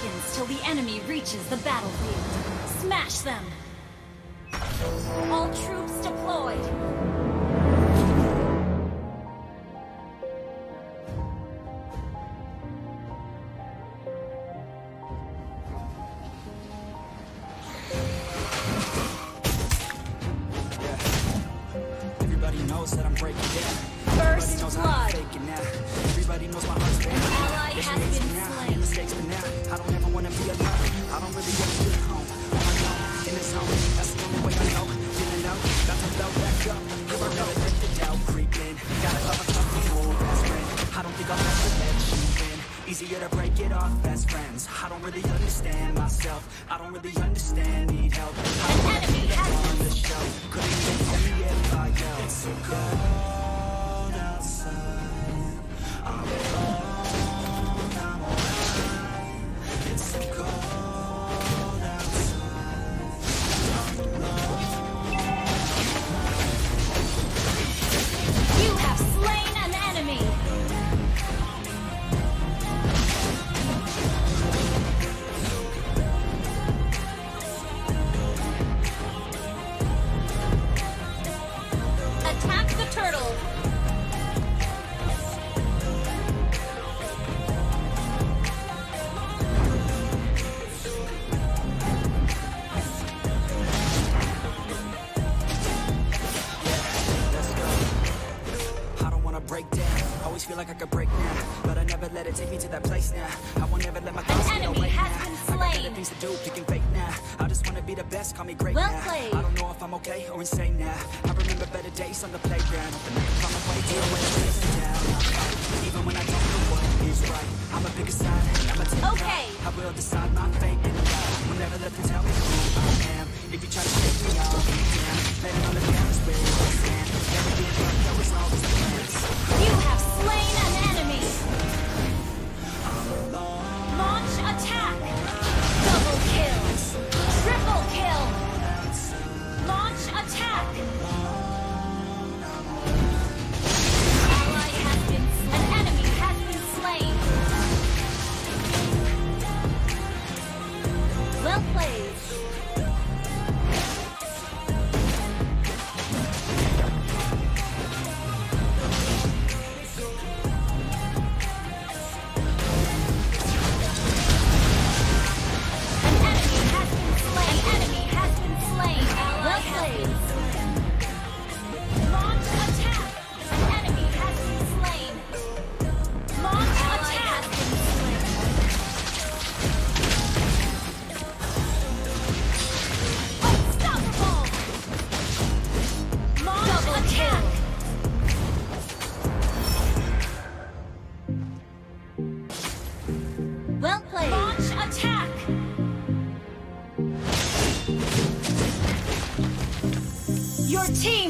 seconds till the enemy reaches the battlefield. Smash them! All troops deployed!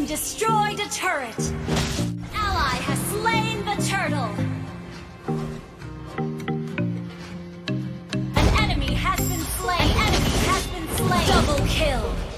Destroyed a turret! Ally has slain the turtle! An enemy has been slain! An enemy has been slain! Double kill!